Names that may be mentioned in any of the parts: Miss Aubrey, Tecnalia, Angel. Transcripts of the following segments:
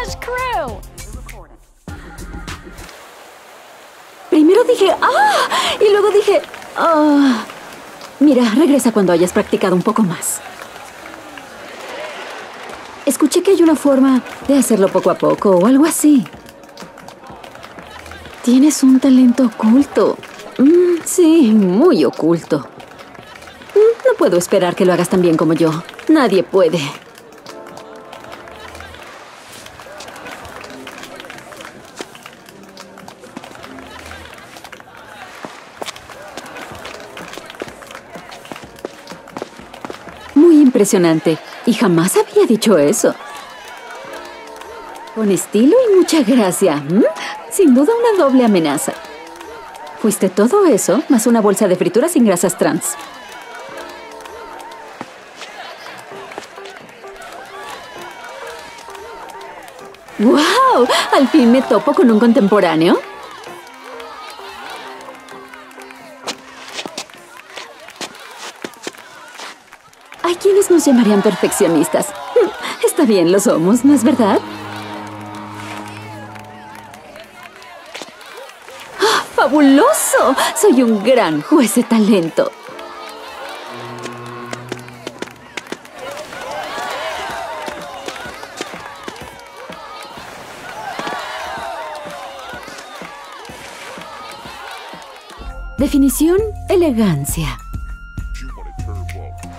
massage crew. Primero dije, ¡ah! Y luego dije, ¡ah! Mira, regresa cuando hayas practicado un poco más. Escuché que hay una forma de hacerlo poco a poco o algo así. Tienes un talento oculto. Sí, muy oculto. No puedo esperar que lo hagas tan bien como yo. Nadie puede. Muy impresionante. Y jamás había dicho eso. Con estilo y mucha gracia. Sin duda una doble amenaza. Fuiste todo eso, más una bolsa de frituras sin grasas trans. ¡Wow! Al fin me topo con un contemporáneo. Hay quienes nos llamarían perfeccionistas. Está bien, lo somos, ¿no es verdad? ¡Fabuloso! Soy un gran juez de talento. Definición, elegancia.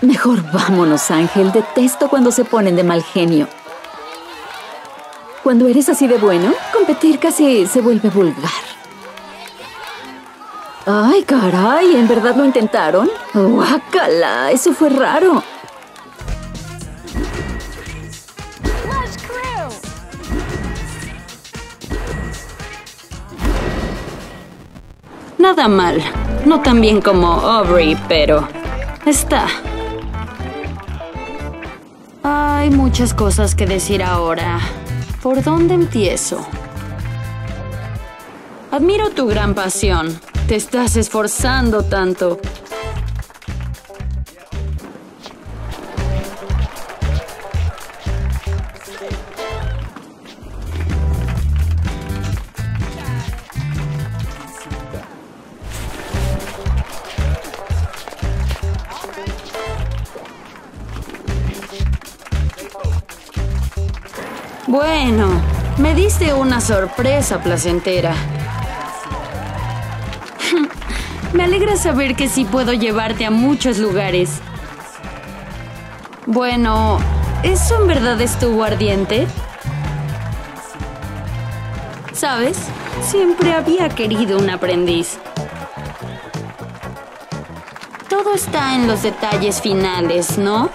Mejor vámonos, Ángel. Detesto cuando se ponen de mal genio. Cuando eres así de bueno, competir casi se vuelve vulgar. ¡Ay, caray! ¿En verdad lo intentaron? ¡Guácala! ¡Eso fue raro! Nada mal. No tan bien como Aubrey, pero... está. Hay muchas cosas que decir ahora. ¿Por dónde empiezo? Admiro tu gran pasión. Te estás esforzando tanto. Bueno, me diste una sorpresa placentera. Me alegra saber que sí puedo llevarte a muchos lugares. Bueno, ¿eso en verdad estuvo ardiente? ¿Sabes? Siempre había querido un aprendiz. Todo está en los detalles finales, ¿no?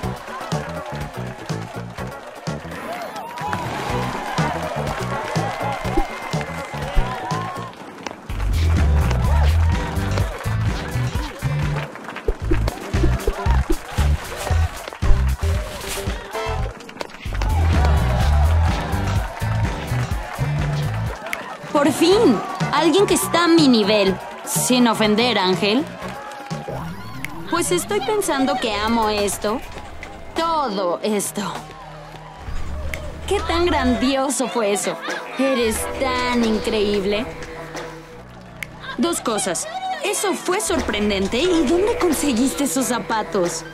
¡Por fin! Alguien que está a mi nivel. Sin ofender, Ángel. Pues estoy pensando que amo esto. Todo esto. ¡Qué tan grandioso fue eso! Eres tan increíble. Dos cosas. Eso fue sorprendente. ¿Y dónde conseguiste esos zapatos?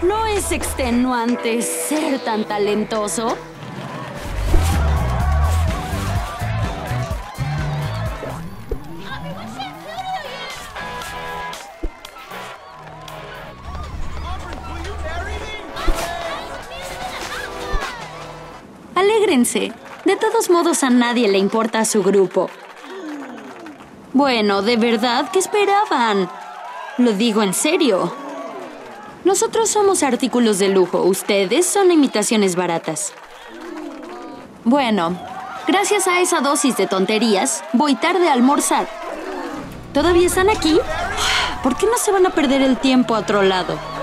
¿No es extenuante ser tan talentoso? De todos modos, a nadie le importa su grupo. Bueno, de verdad, ¿qué esperaban? Lo digo en serio. Nosotros somos artículos de lujo. Ustedes son imitaciones baratas. Bueno, gracias a esa dosis de tonterías, voy tarde a almorzar. ¿Todavía están aquí? ¿Por qué no se van a perder el tiempo a otro lado?